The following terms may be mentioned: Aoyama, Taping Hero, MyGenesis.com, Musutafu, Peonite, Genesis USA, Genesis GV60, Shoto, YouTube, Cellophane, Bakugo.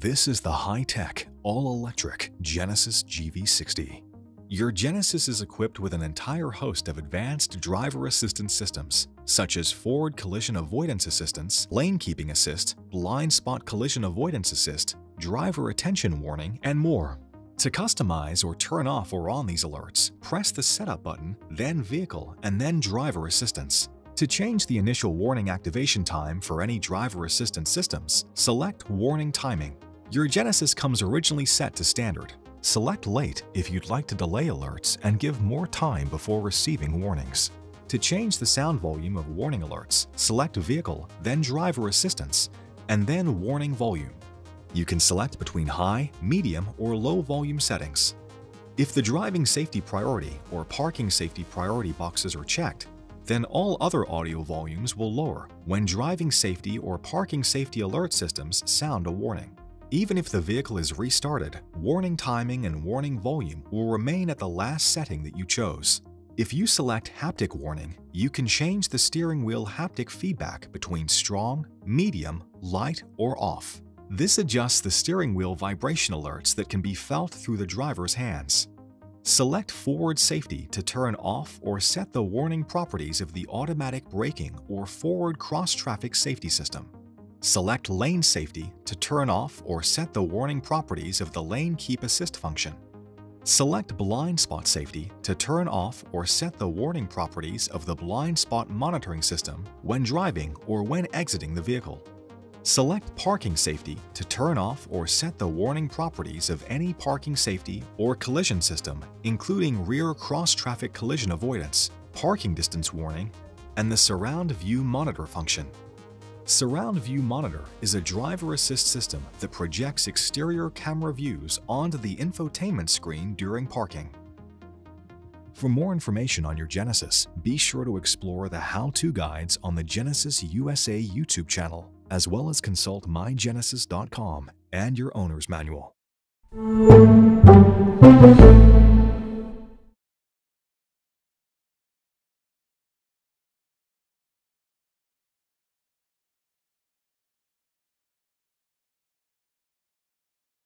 This is the high-tech, all-electric Genesis GV60. Your Genesis is equipped with an entire host of advanced driver assistance systems, such as forward collision avoidance assistance, lane keeping assist, blind spot collision avoidance assist, driver attention warning, and more. To customize or turn off or on these alerts, press the Setup button, then Vehicle, and then Driver Assistance. To change the initial warning activation time for any driver assistance systems, select Warning Timing. Your Genesis comes originally set to Standard. Select Late if you'd like to delay alerts and give more time before receiving warnings. To change the sound volume of warning alerts, select Vehicle, then Driver Assistance, and then Warning Volume. You can select between high, medium, or low volume settings. If the driving safety priority or parking safety priority boxes are checked, then all other audio volumes will lower when driving safety or parking safety alert systems sound a warning. Even if the vehicle is restarted, warning timing and warning volume will remain at the last setting that you chose. If you select haptic warning, you can change the steering wheel haptic feedback between strong, medium, light, or off. This adjusts the steering wheel vibration alerts that can be felt through the driver's hands. Select Forward Safety to turn off or set the warning properties of the automatic braking or forward cross-traffic safety system. Select Lane Safety to turn off or set the warning properties of the Lane Keep Assist function. Select Blind Spot Safety to turn off or set the warning properties of the blind spot monitoring system when driving or when exiting the vehicle. Select Parking Safety to turn off or set the warning properties of any parking safety or collision system, including rear cross-traffic collision avoidance, parking distance warning, and the Surround View Monitor function. Surround View Monitor is a driver assist system that projects exterior camera views onto the infotainment screen during parking. For more information on your Genesis, be sure to explore the how-to guides on the Genesis USA YouTube channel, as well as consult MyGenesis.com and your owner's manual.